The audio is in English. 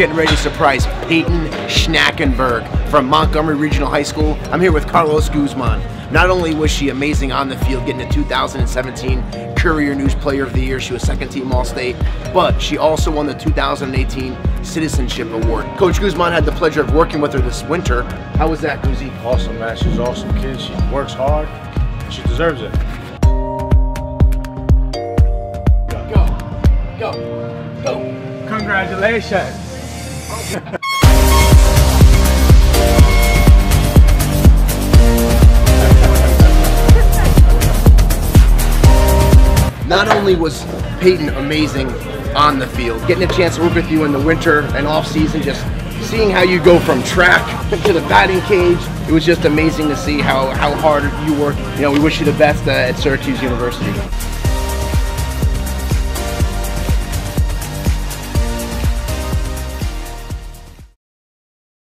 getting ready to surprise Peyton Schnackenberg from Montgomery Regional High School. I'm here with Carlos Guzman. Not only was she amazing on the field, getting the 2017 Courier News Player of the Year, she was second-team All-State, but she also won the 2018 Citizenship Award. Coach Guzman had the pleasure of working with her this winter. How was that, Guzie? Awesome, man. She's an awesome kid. She works hard, and she deserves it. Go, go, go. Congratulations. Okay. Not only was Peyton amazing on the field, getting a chance to work with you in the winter and off season, just seeing how you go from track to the batting cage, it was just amazing to see how hard you work. You know, we wish you the best at Syracuse University.